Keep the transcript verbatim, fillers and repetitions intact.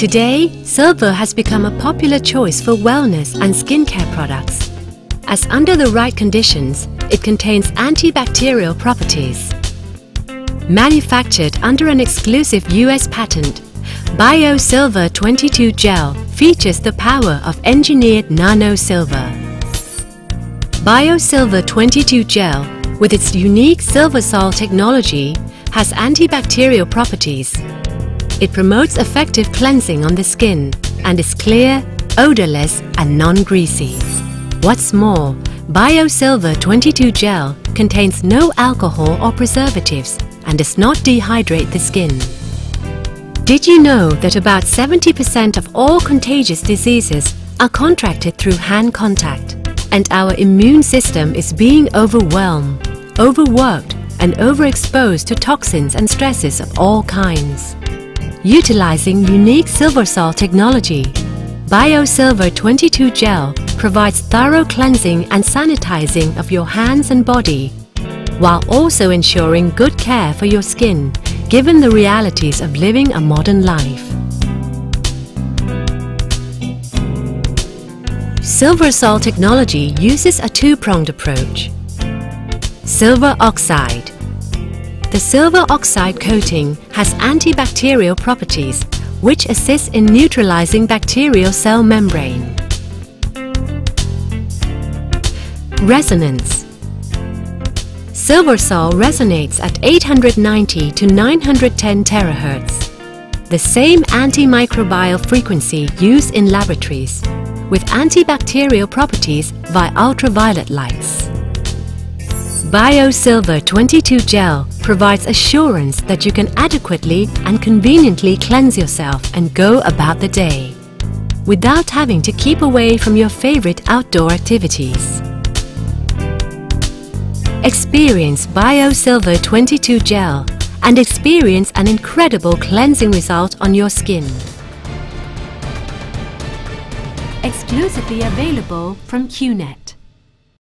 Today, silver has become a popular choice for wellness and skincare products, as under the right conditions, it contains antibacterial properties. Manufactured under an exclusive U S patent, BioSilver twenty-two Gel features the power of engineered nano-silver. BioSilver twenty-two Gel, with its unique SilverSol technology, has antibacterial properties. It promotes effective cleansing on the skin and is clear, odorless and non-greasy. What's more, BioSilver twenty-two Gel contains no alcohol or preservatives and does not dehydrate the skin. Did you know that about seventy percent of all contagious diseases are contracted through hand contact, and our immune system is being overwhelmed, overworked and overexposed to toxins and stresses of all kinds? Utilizing unique SilverSol technology, BioSilver twenty-two Gel provides thorough cleansing and sanitizing of your hands and body, while also ensuring good care for your skin, given the realities of living a modern life. SilverSol technology uses a two-pronged approach. Silver oxide. The silver oxide coating has antibacterial properties which assist in neutralizing bacterial cell membrane. Resonance. SilverSol resonates at eight hundred ninety to nine hundred ten terahertz, the same antimicrobial frequency used in laboratories, with antibacterial properties via ultraviolet lights. BioSilver twenty-two Gel provides assurance that you can adequately and conveniently cleanse yourself and go about the day, without having to keep away from your favorite outdoor activities. Experience BioSilver twenty-two Gel and experience an incredible cleansing result on your skin. Exclusively available from Qnet.